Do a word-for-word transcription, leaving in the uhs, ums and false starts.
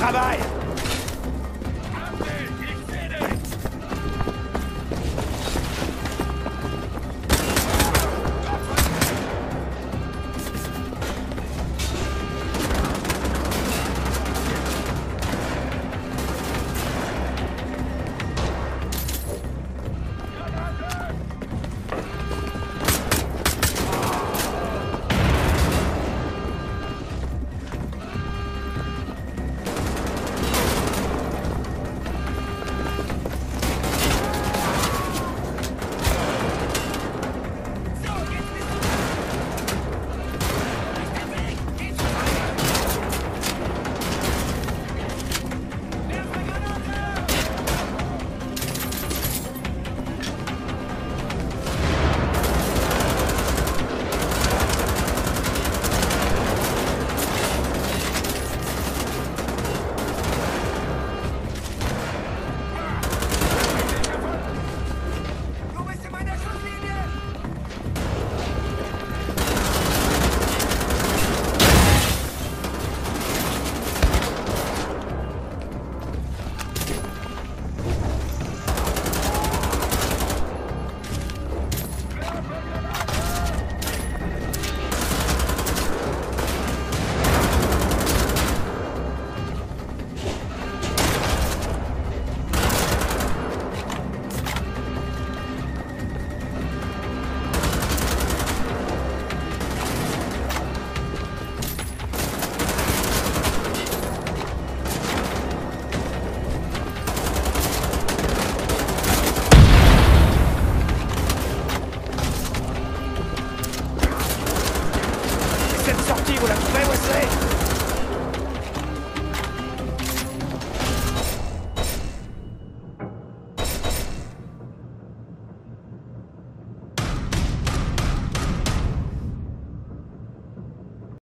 travail! Sortie, vous la trouvez, Wesley?